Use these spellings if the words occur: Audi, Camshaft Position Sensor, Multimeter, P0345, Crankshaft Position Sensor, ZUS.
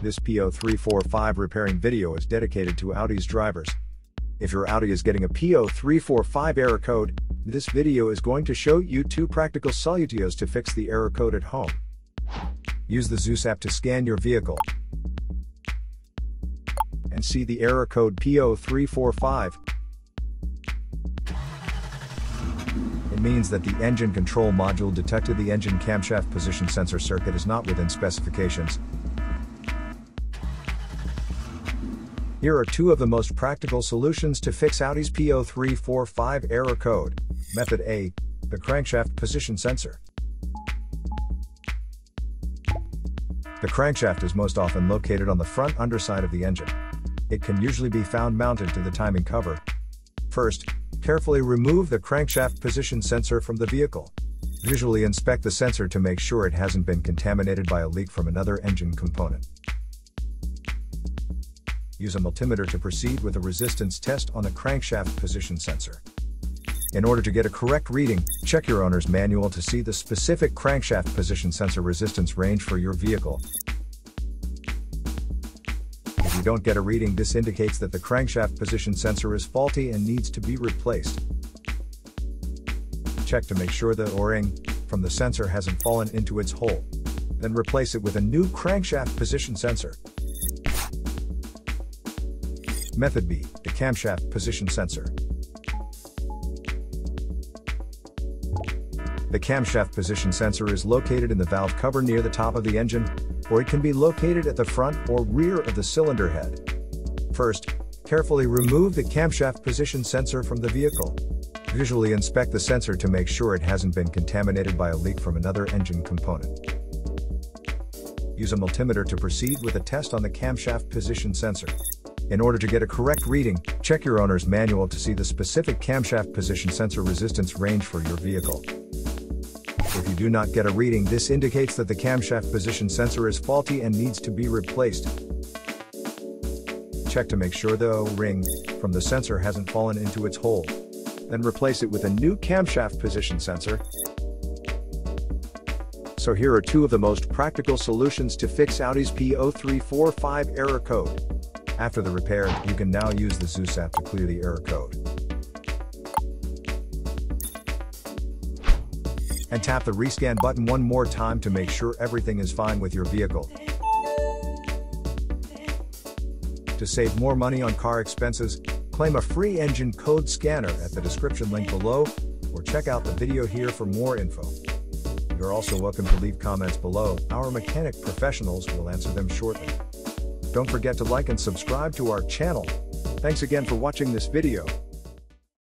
This P0345 repairing video is dedicated to Audi's drivers. If your Audi is getting a P0345 error code, this video is going to show you two practical solutions to fix the error code at home. Use the ZUS app to scan your vehicle and see the error code P0345. It means that the engine control module detected the engine camshaft position sensor circuit is not within specifications. Here are two of the most practical solutions to fix Audi's P0345 error code. Method A, the crankshaft position sensor. The crankshaft is most often located on the front underside of the engine. It can usually be found mounted to the timing cover. First, carefully remove the crankshaft position sensor from the vehicle. Visually inspect the sensor to make sure it hasn't been contaminated by a leak from another engine component. Use a multimeter to proceed with a resistance test on the crankshaft position sensor. In order to get a correct reading, check your owner's manual to see the specific crankshaft position sensor resistance range for your vehicle. If you don't get a reading, this indicates that the crankshaft position sensor is faulty and needs to be replaced. Check to make sure the O-ring from the sensor hasn't fallen into its hole. Then replace it with a new crankshaft position sensor. Method B, the camshaft position sensor. The camshaft position sensor is located in the valve cover near the top of the engine, or it can be located at the front or rear of the cylinder head. First, carefully remove the camshaft position sensor from the vehicle. Visually inspect the sensor to make sure it hasn't been contaminated by a leak from another engine component. Use a multimeter to proceed with a test on the camshaft position sensor. In order to get a correct reading, check your owner's manual to see the specific camshaft position sensor resistance range for your vehicle. If you do not get a reading, this indicates that the camshaft position sensor is faulty and needs to be replaced. Check to make sure the O-ring from the sensor hasn't fallen into its hole. Then replace it with a new camshaft position sensor. So here are two of the most practical solutions to fix Audi's P0345 error code. After the repair, you can now use the ZUS app to clear the error code and tap the rescan button one more time to make sure everything is fine with your vehicle. To save more money on car expenses, claim a free engine code scanner at the description link below, or check out the video here for more info. You're also welcome to leave comments below. Our mechanic professionals will answer them shortly. Don't forget to like and subscribe to our channel. Thanks again for watching this video.